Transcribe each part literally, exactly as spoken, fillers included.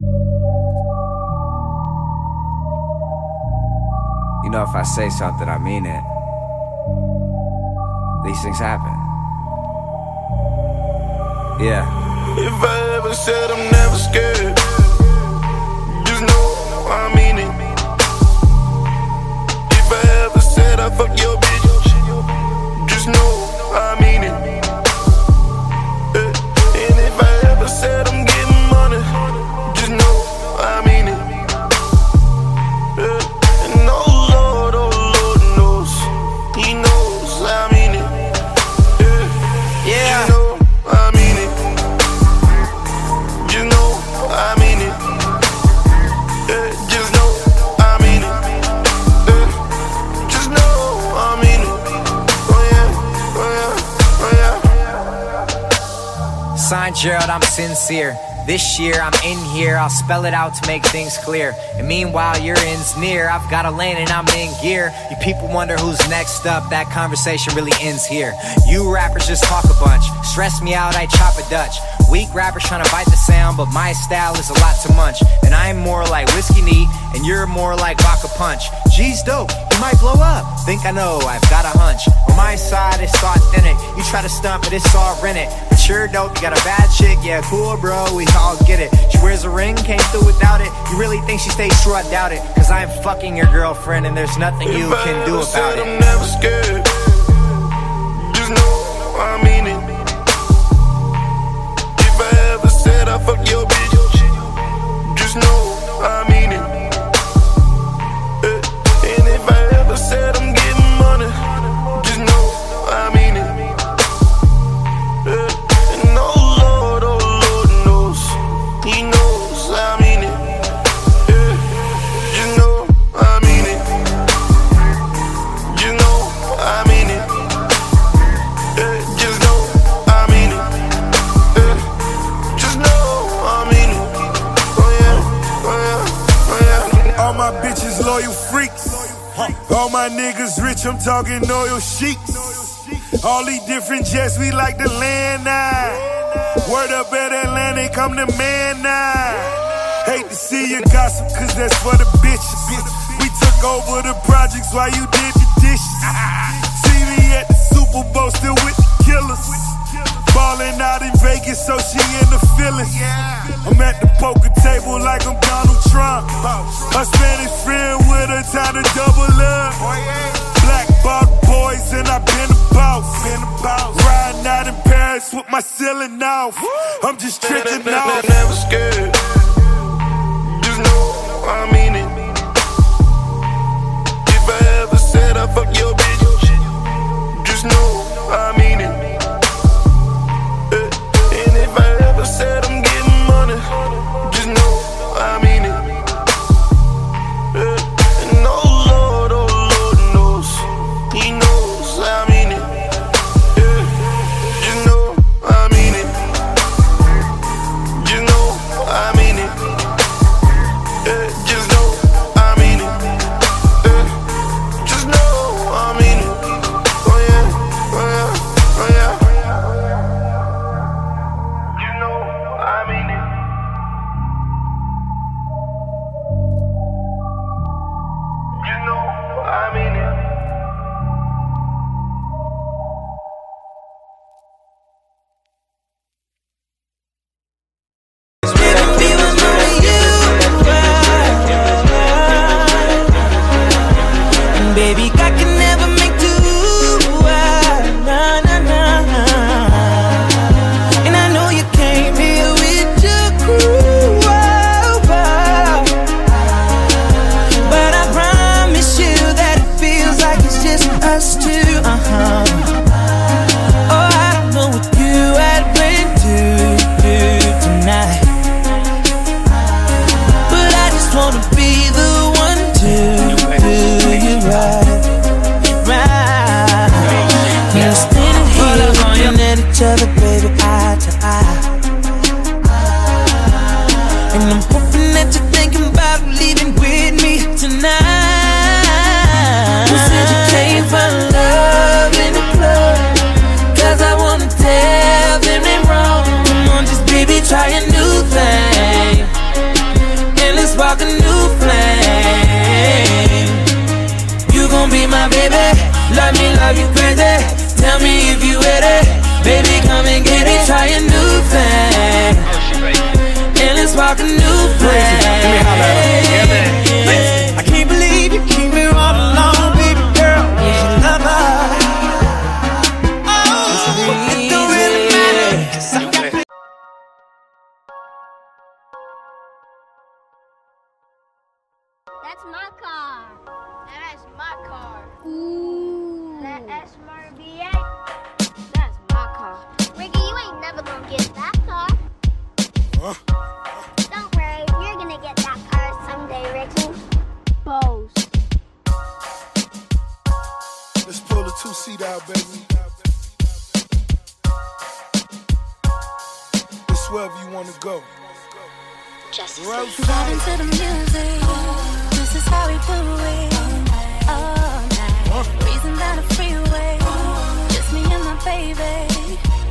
You know, if I say something, I mean it. These things happen. Yeah. If I ever said I'm never scared, just know I mean it. If I ever said I fuck your bitch, just know I mean it. And if I ever said I'm getting money, just know I mean it. And oh Lord, oh Lord knows, He knows I mean it. Yeah, you know I mean it. You know I mean it. Just know I mean it. Just know I mean it. Oh yeah, oh yeah, oh yeah. Signed Gerald, I'm sincere. This year I'm in here, I'll spell it out to make things clear. And meanwhile your end's near, I've got a lane and I'm in gear. You people wonder who's next up, that conversation really ends here. You rappers just talk a bunch, stress me out, I chop a Dutch. Weak rappers trying to bite the sound, but my style is a lot to munch. And I'm more like whiskey neat, and you're more like vodka punch. G's dope, you might blow up, think I know, I've got a hunch. On my side it's authentic, you try to stump it, it's all rented. But you're dope, you got a bad chick, yeah cool bro, we all get it. She wears a ring, came through without it. You really think she stays true, I doubt it. Cause I'm fucking your girlfriend and there's nothing you can do about it. If I ever said I'm never scared, just know I mean it. If I ever said I fuck your bitch, just know I mean it. And if I ever said I'm getting money, just know I mean it. And oh Lord, oh Lord knows, He knows I mean it. You know I mean it. You know I mean it. Just know I mean it. Just know I mean it. Oh yeah, oh yeah, oh yeah. All my bitches loyal freaks. All my niggas rich, I'm talking oil sheiks. All these different jets, we like to land now. Word up at Atlantic, I'm the man now. Hate to see you gossip, cause that's for the bitches. We took over the projects while you did the dishes. See me at the Super Bowl, still with the killers. Ballin' out in Vegas, so she in the feelings. I'm at the poker table like I'm Donald Trump. Her Spanish friend with her, time to double up. Black ball boys and I've been a boss. Riding out in Paris with my ceiling off. I'm just tricking off. Never scared, just know I mean it. If I ever said I fuck your bitch, just know I mean it. Said I'm getting money, just know I mean it. And oh Lord, oh Lord knows, He knows I mean it. You know I mean it. You know I mean it. Just know I mean it. Just know I mean it. Oh yeah, oh yeah, oh yeah. Try a new thing. start a new place. Let me holler at her. Yeah, man. I can't believe you keep me all alone, baby girl. You should love her. Oh, it don't really matter, 'cause I got paid. That's my car. That is my car. Ooh. That is my V eight. That's my car. Ricky, you ain't never gonna get that car. Huh? Don't worry, you're gonna get that car someday, Ricky. Bose. Let's pull the two-seat out, baby. It's wherever you wanna go. Just right to the music. Oh. This is how we do it. All night. All night. Reason down the freeway. Oh. Just me and my baby.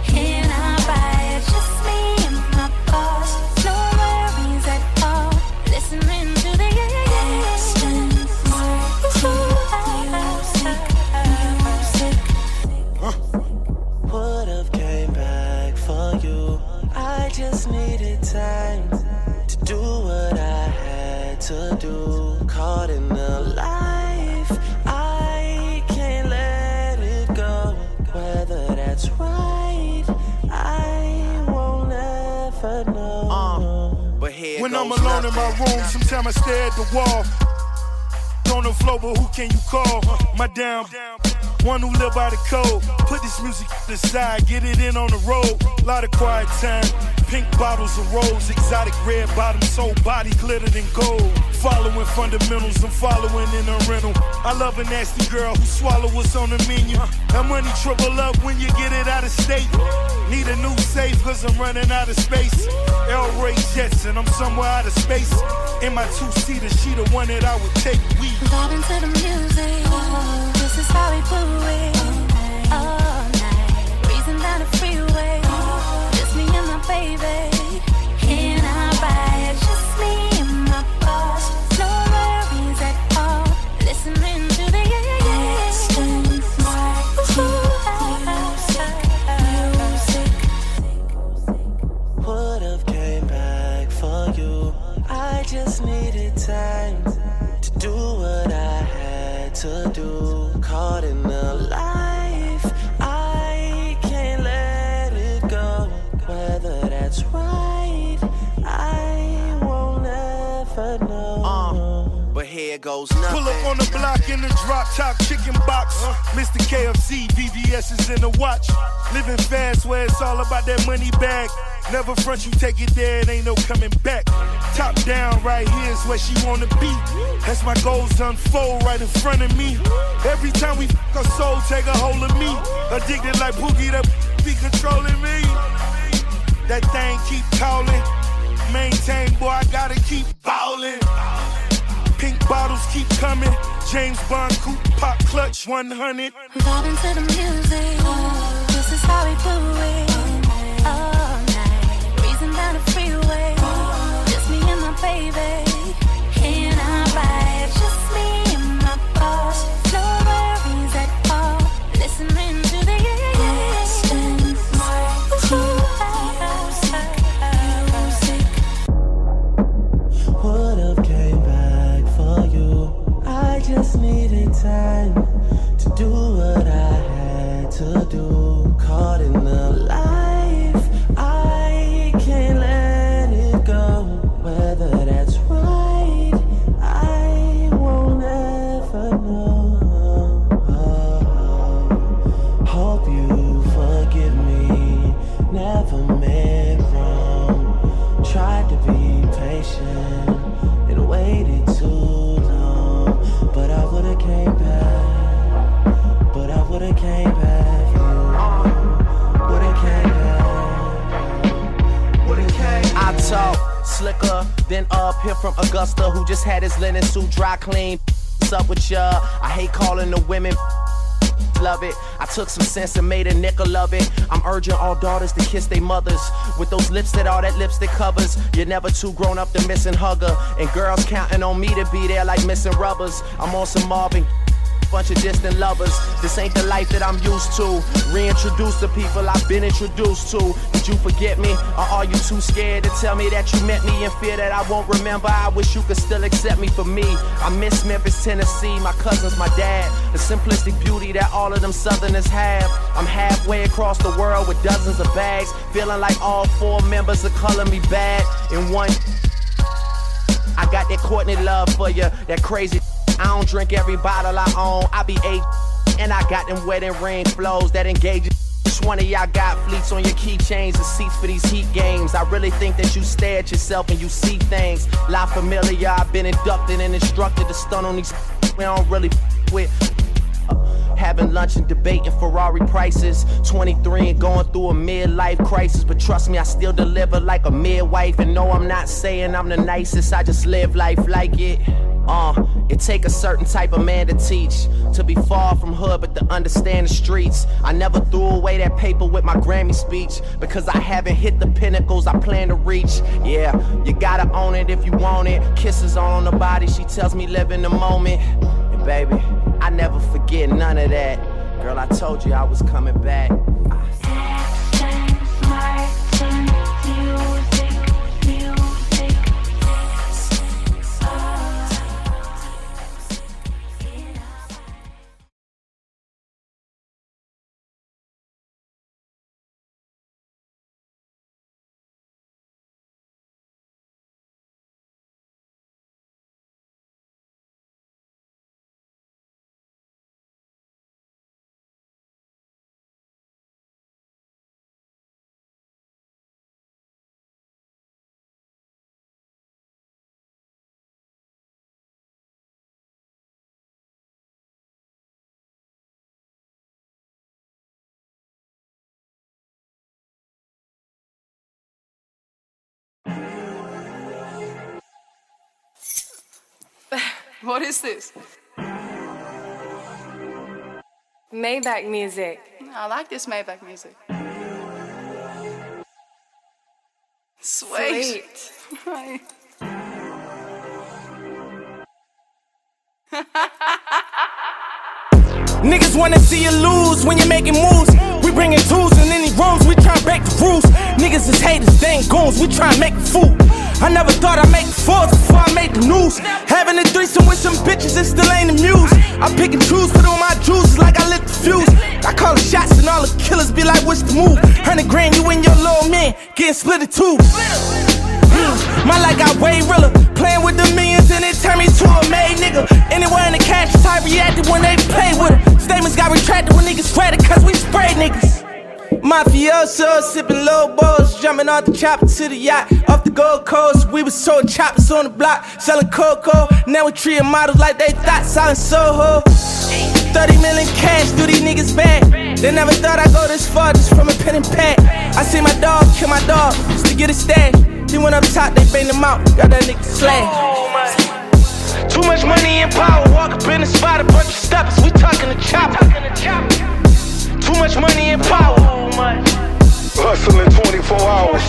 Can I ride? Just me. To do, caught in the life, I can't let it go. Whether that's right, I won't ever know. Uh, but here when I'm alone nothing, in my room, nothing. Sometimes I stare at the wall. On the floor, but who can you call? My damn, one who live by the code. Put this music to the side, get it in on the road. Lot of quiet time. Pink bottles of rose, exotic red bottoms, whole body glittered in gold. Following fundamentals, I'm following in a rental. I love a nasty girl who swallow what's on the menu. That money triple up when you get it out of state. Need a new safe, 'cause I'm running out of space. L. Ray Jetson, I'm somewhere out of space. In my two-seater, she the one that I would take. We vibing to the music. Oh, this is how we do it. All night. Breezing down the freeway. Oh. Just me and my baby. Can I ride? Just me and my boss. No worries at all. Listening to the music. Would have came back for you. I just needed time. Do what I had to do, caught in the life, I can't let it go. Whether that's right, I won't ever know. Uh, but here goes nothing. Pull up on the block in the drop top chicken box. Uh, Mister K F C, V V S is in the watch. Living fast where it's all about that money bag. Never front, you take it there, it ain't no coming back. Top down right here is where she wanna be. As my goals unfold right in front of me. Every time we fuck, her soul take a hold of me. Addicted like Boogie, that be controlling me. That thing keep calling. Maintain, boy, I gotta keep ballin'. Pink bottles keep coming. James Bond, coupe, pop, clutch, one hundred. Vibing to the music. Oh, this is how we do it. Baby, can I ride? Just me and my boss. No worries at all. Listening to the distance, music. Would have came back for you. I just needed time to do what I had to do. Caught in the light. And waited too long, but I would've came back. But I would've came back. Yeah. Would've came back. Would've came back. I talk slicker than up here from Augusta, who just had his linen suit dry clean. What's up with ya? I hate calling the women. Love it. I took some sense and made a nickel of it. I'm urging all daughters to kiss their mothers with those lips that all that lipstick covers. You're never too grown up to miss and hug her. And girls counting on me to be there like missing rubbers. I'm on some Marvin bunch of distant lovers. This ain't the life that I'm used to. Reintroduce the people I've been introduced to. Did you forget me? Or are you too scared to tell me that you met me and fear that I won't remember? I wish you could still accept me for me. I miss Memphis, Tennessee, my cousins, my dad, the simplistic beauty that all of them Southerners have. I'm halfway across the world with dozens of bags, feeling like all four members are calling me bad in one. I got that Courtney love for you, that crazy. I don't drink every bottle I own, I be eight, and I got them wedding ring flows that engage. Which one of y'all got fleets on your keychains and seats for these heat games? I really think that you stare at yourself and you see things. La Familia, I've been inducted and instructed to stun on these we don't really with. Having lunch and debating Ferrari prices, twenty-three and going through a midlife crisis. But trust me, I still deliver like a midwife. And no, I'm not saying I'm the nicest, I just live life like it. Uh, it take a certain type of man to teach, to be far from hood but to understand the streets. I never threw away that paper with my Grammy speech, because I haven't hit the pinnacles I plan to reach. Yeah, you gotta own it if you want it. Kisses on the body, she tells me live in the moment. And baby, I never forget none of that. Girl, I told you I was coming back. What is this? Maybach music. I like this Maybach music. Sweet. Sweet. Niggas wanna see you lose when you're making moves. We bringing tools in any rooms, we tryna break the rules. Niggas is haters, they ain't goons, we tryna make a fool. I never thought I'd make the force before I made the news. Having a threesome with some bitches, it still ain't the muse. I pick and choose, put on my juices like I lit the fuse. I call the shots and all the killers be like, what's the move? Hundred grand, you and your little man getting split in two. Mm, my life got way realer, playing with the millions and it turned me to a made nigga. Anywhere in the cash is how I reacted when they play with it. Statements got retracted when niggas ratted cause we spray niggas. Mafioso, sipping low balls, jumping off the chopper to the yacht. Off the Gold Coast, we was sold choppers on the block, selling cocoa. Now we treating models like they thought, selling Soho. thirty million cash, do these niggas bad. They never thought I'd go this far just from a pen and pad. I see my dog kill my dog, just to get a stash. He went up top, they banged him out, got that nigga slashed. Oh my. Too much money and power, walk up in the spot, a bunch of stoppers, we talking to chopper. Too much money and power, hustling twenty-four hours.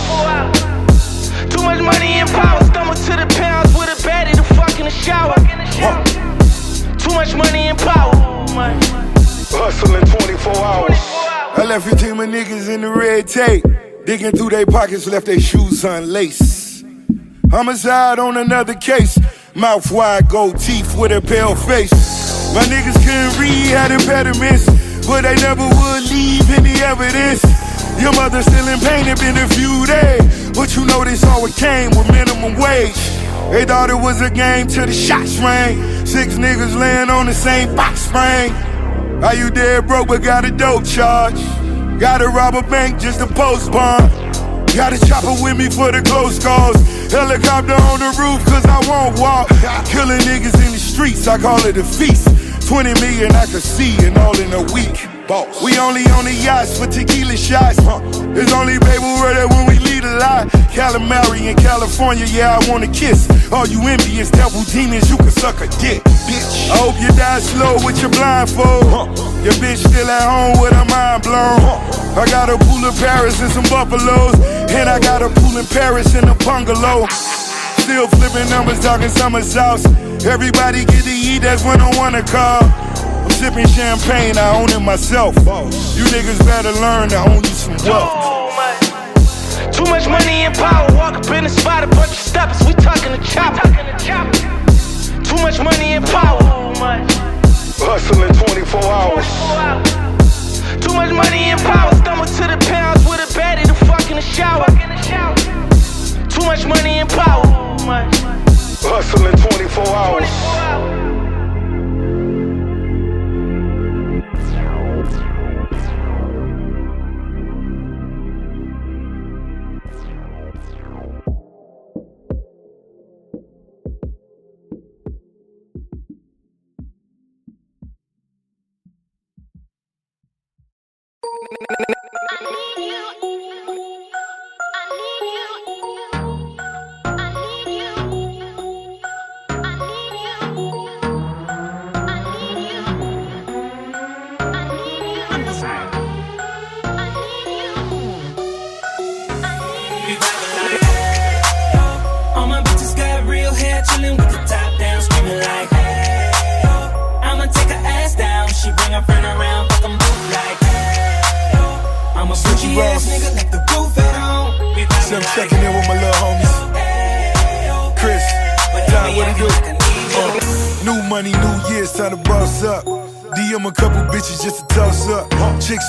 Too much money and power, stumble to the pounds with a baddie to fuck in the shower. Huh. Too much money and power, hustling twenty-four hours. I left a team of niggas in the red tape, digging through their pockets, left their shoes unlaced. Homicide on another case, mouth wide, gold teeth with a pale face. My niggas couldn't read, had impediments, but they never would leave any evidence. Your mother still in pain, it been a few days, but you know this always came with minimum wage. They thought it was a game till the shots rang. Six niggas laying on the same box spring. Are you dead broke but got a dope charge? Gotta rob a bank just to post bond. Got a chopper with me for the close calls. Helicopter on the roof cause I won't walk. Killing niggas in the streets, I call it a feast. Twenty million I could see and all in a week. Boss. We only on the yachts for tequila shots, huh. It's only baby word when we lead a lie. Calamari in California, yeah I wanna kiss. All you envious devil demons, you can suck a dick, bitch. I hope you die slow with your blindfold, huh. Your bitch still at home with her mind blown, huh. I got a pool in Paris and some buffaloes, and I got a pool in Paris and a bungalow. Still flipping numbers, talking summer sauce. Everybody get to eat, that's when I wanna call. I'm sipping champagne, I own it myself. You niggas better learn to own you some wealth. Oh, my. Too much money and power, walk up in the spot, a bunch of steppers, we talking to chopper. Too much money and power, hustling twenty-four hours. Too much money and power, stumble to the pounds with a baddie to fuck in the shower. Too much money and power, hustling twenty-four hours.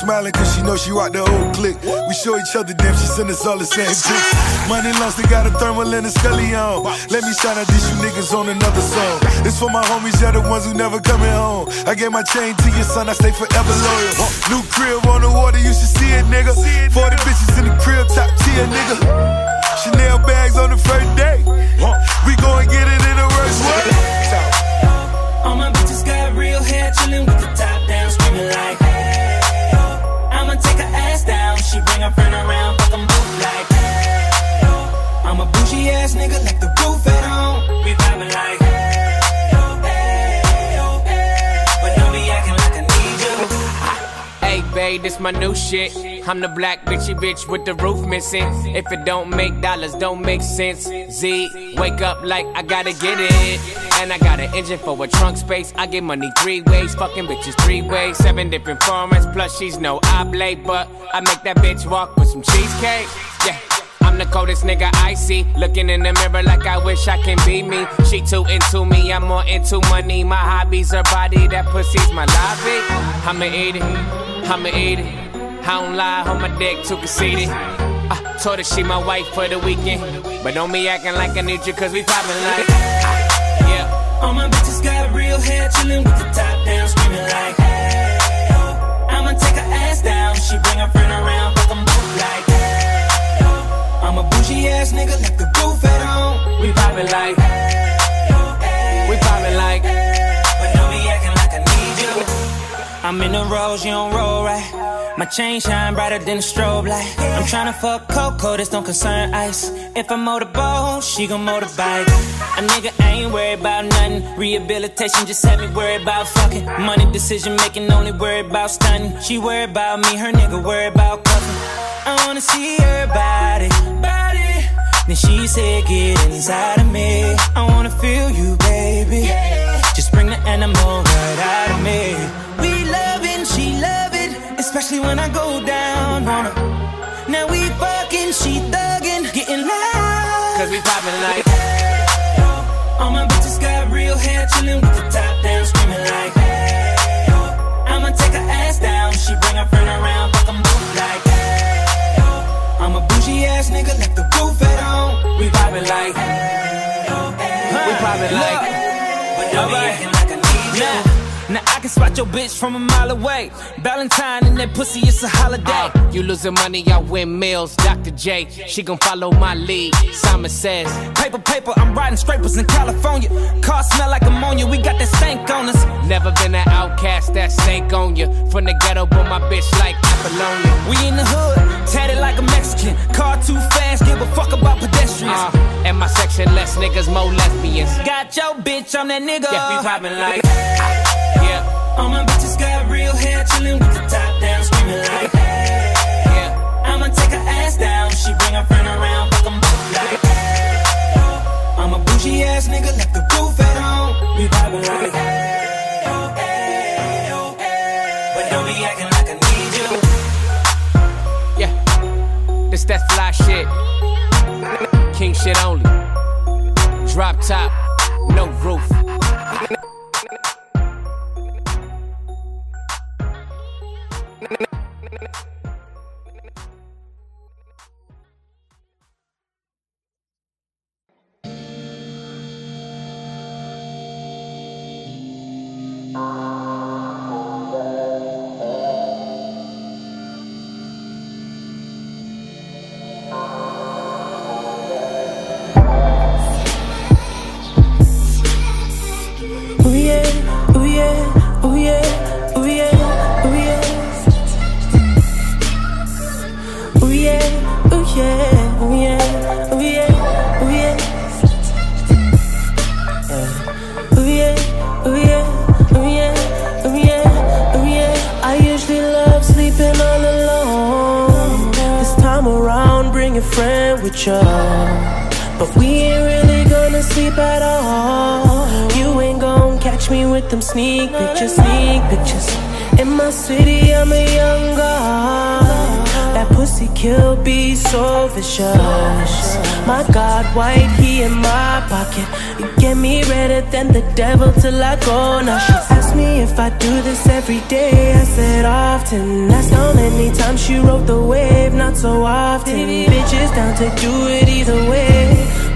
Smiling cause she know she rocked the old clique. We show each other damn, she send us all the same pics. Money lost, they got a thermal and a scully on. Let me shout out these you niggas on another song. It's for my homies, y'all the ones who never coming home. I gave my chain to your son, I stay forever loyal. New crib on the water, you should see it, nigga. forty bitches in the crib, top tier, nigga. Chanel bags on the first day. We gon' get it in the worst way. All my bitches got real hair, chillin' with the top down, screaming like she bring her friend around, fuck them both like hey, yo. I'm a bougie ass nigga, like the roof at home. We vibin' like hey, yo, hey, yo, hey. But don't be acting like I need you. Hey babe, this my new shit. I'm the black bitchy bitch with the roof missing. If it don't make dollars, don't make sense. Z, wake up like I gotta get it. And I got an engine for a trunk space. I get money three ways, fucking bitches three ways. Seven different formats, plus she's no oblate. But I make that bitch walk with some cheesecake. Yeah, I'm the coldest nigga I see. Looking in the mirror like I wish I can be me. She too into me, I'm more into money. My hobbies are body, that pussy's my lobby. I'ma eat it, I'ma eat it. I don't lie, on my dick too conceited. I told her she my wife for the weekend. But don't be acting like I need you, cause we poppin' like hey, yeah. All my bitches got real hair, chillin' with the top down, screamin' like hey, yo. I'ma take her ass down, she bring her friend around, fuck them both like hey, yo. I'm a bougie ass nigga, like the roof at home. We poppin' like hey, yo, hey, we poppin' like hey. But don't be acting like I need you. I'm in the rose, you don't roll right. My chain shine brighter than a strobe light. I'm tryna fuck Coco, this don't concern ice. If I motorboat, she gon' motorbike. A nigga ain't worried about nothing. Rehabilitation just had me worried about fucking. Money decision making, only worried about stunning. She worried about me, her nigga worried about cuffing. I wanna see her body, body. Then she said, get inside of me. I wanna feel you, baby. Just bring the animal right out of me. We lovin', she lovin'. Especially when I go down on her. Now we fucking, she thuggin', getting loud. Cause we poppin' like hey, yo. All my bitches got real hair, chillin' with the top down, screamin' like hey, yo. I'ma take her ass down, she bring her friend around, fuck them both like hey, yo. I'm a bougie ass nigga, like the roof at home. We poppin' like hey, yo, hey. We poppin' like hey, but don't be actin' like I need you. Now I can spot your bitch from a mile away. Valentine and that pussy, it's a holiday. Uh, you losing money, I win meals. Doctor J, she gon' follow my lead. Simon says, paper, paper, I'm riding scrapers in California. Car smell like ammonia, we got that stank on us. Never been an outcast, that stank on you. From the ghetto, but my bitch like Apollonia. We in the hood, tatted like a Mexican. Car too fast, give a fuck about pedestrians. Uh, and my section, less niggas, more lesbians. Got your bitch, I'm that nigga. Yeah, we poppin' like I all my bitches got real hair, chillin' with the top down, screamin' like hey, yeah. I'ma take her ass down, she bring her friend around, fuck them both like hey, yo. I'm a bougie ass nigga, like the roof at home. We vibin' like hey, yo, hey, yo. shit only. Drop top, no roof. But we ain't really gonna sleep at all. You ain't gonna catch me with them sneak pictures, sneak pictures. In my city, I'm a young god. That pussy kill be so vicious. My God, white, he in my pocket. You get me redder than the devil till I go. Now she asked me if I do this every day. I said often. That's how many times she rode the wave. Not so often. Bitches down to do it either way.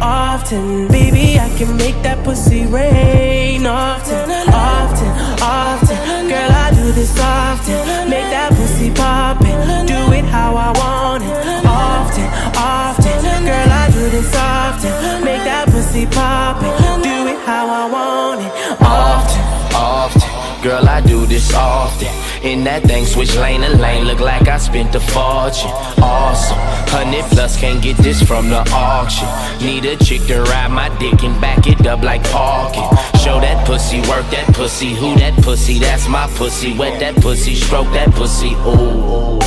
Often, baby, I can make that pussy rain. Often, often, often. Girl, I do this often. Make that pussy poppin'. Do it how I want it. Often, often. Girl, I do this often. Make that pussy poppin'. Do it how I want it. Often, often. Girl, I do this often. In that thing, switch lane and lane. Look like I spent a fortune. Awesome. Hundred plus, can't get this from the auction. Need a chick to ride my dick and back it up like parking. Show that pussy, work that pussy. Who that pussy? That's my pussy. Wet that pussy, stroke that pussy. Ooh.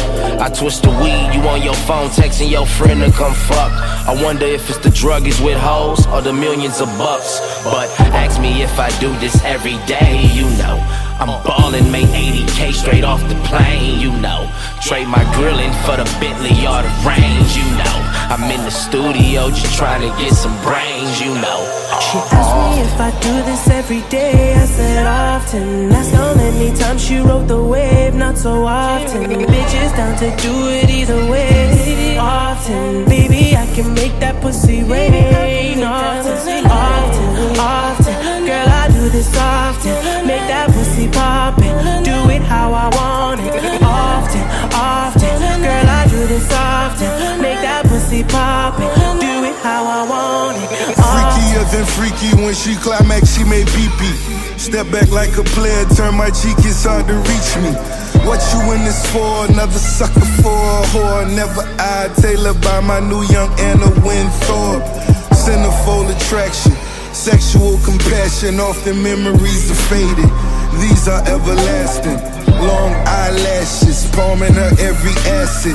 I twist the weed, you on your phone texting your friend to come fuck. I wonder if it's the drug is with hoes or the millions of bucks. But ask me if I do this every day, you know. I'm ballin', made eighty K straight off the plane, you know. Trade my grillin' for the Bentley or the range, you know. I'm in the studio just trying to get some brains, you know. She asked me if I do this every day, I said often. That's how many times she rode the wave, not so often. Bitches down to do it either way. Often, baby, I can make that pussy rain. Often, often, often. Girl, I do this often. Make that pussy poppin'. Do it how I want it. Often, often. Girl, I do this often. Make that pussy poppin'. Do it how I want it. Freakier than freaky. When she climax, she made pee-pee. Step back like a player. Turn my cheek, it's hard to reach me. What you in this for? Another sucker for a whore. Never I Taylor by my new young Anna Wintour. Centerfold attraction. Sexual compassion, often memories are faded. These are everlasting. Long eyelashes, palming her every acid.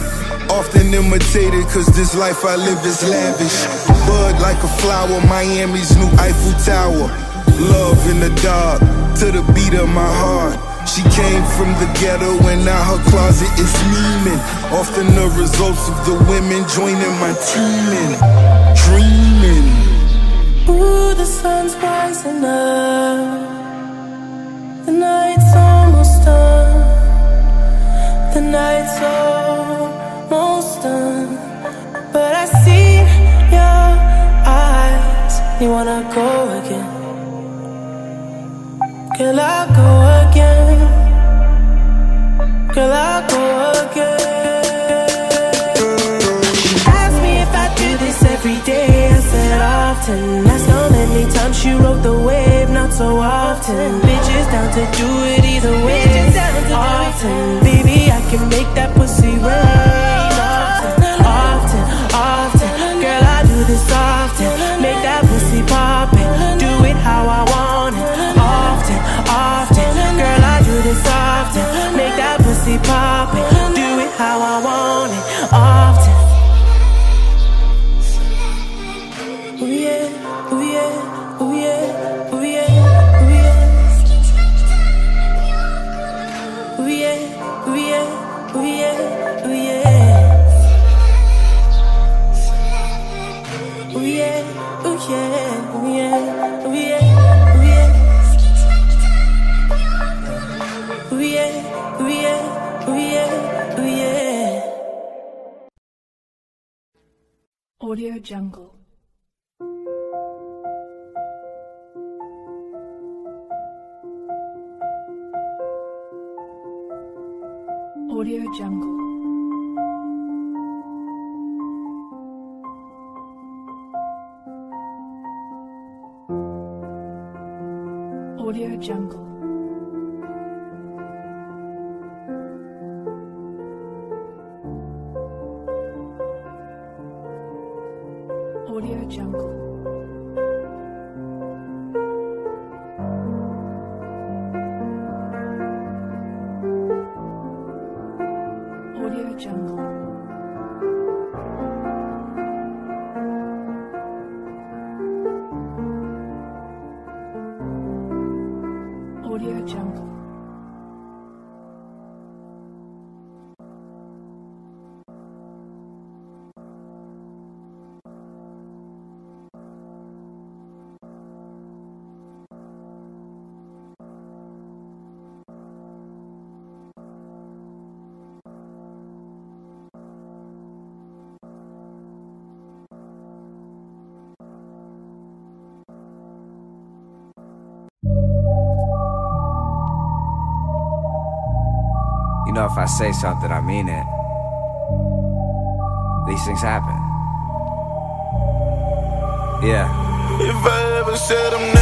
Often imitated, cause this life I live is lavish. Bud like a flower, Miami's new Eiffel Tower. Love in the dark, to the beat of my heart. She came from the ghetto and now her closet is memeing. Often the results of the women joining my team and dreaming. Ooh, the sun's rising up. The night's almost done. The night's almost done. But I see your eyes. You wanna go again? Girl, I'll go again. Girl, I'll go again. Ask me if I do this every day. I said often. Anytime she rode the wave, not so often. Bitches down to do it either way. Often, baby, I can make that pussy rain. Often, often, often. Girl, I do this often. Make that pussy poppin'. Do it how I want it. Often, often. Girl, I do this often. Make that pussy poppin'. Do it how I want it. Often. Yeah, yeah, yeah. jungle. Audio jungle. Audio jungle. Audio jungle. Audio jungle. Audio jungle. You know, if I say something, I mean it. These things happen. Yeah. If I ever said I'm not